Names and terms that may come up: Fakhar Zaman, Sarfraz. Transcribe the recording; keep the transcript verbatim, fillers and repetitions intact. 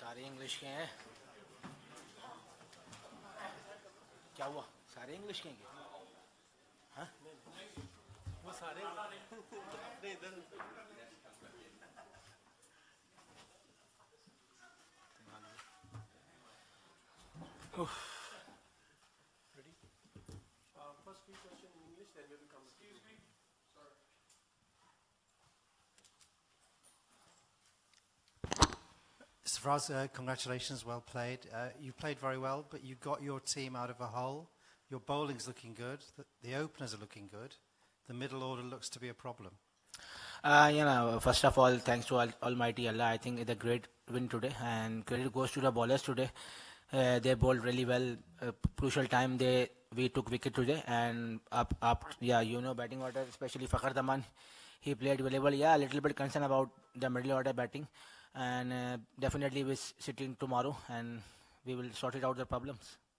सारे इंग्लिश के हैं। क्या हुआ, सारे इंग्लिश के हैं क्या? वो सारे अपने इधर। Ready? Uh, first we question in English, then we will come. Excuse me. Sorry. Sarfraz, uh, congratulations, well played. Uh, you played very well, but you got your team out of a hole. Your bowling's looking good. The, the openers are looking good. The middle order looks to be a problem. Uh, you know, first of all, thanks to all, Almighty Allah. I think it's a great win today, and credit goes to the bowlers today. Uh, they bowled really well. Uh, crucial time, they we took wicket today, and up up. Yeah, you know, batting order, especially Fakhar Zaman, he played very well. Yeah, a little bit concerned about the middle order batting. And uh, definitely we're sitting tomorrow and we will sort it out the problems.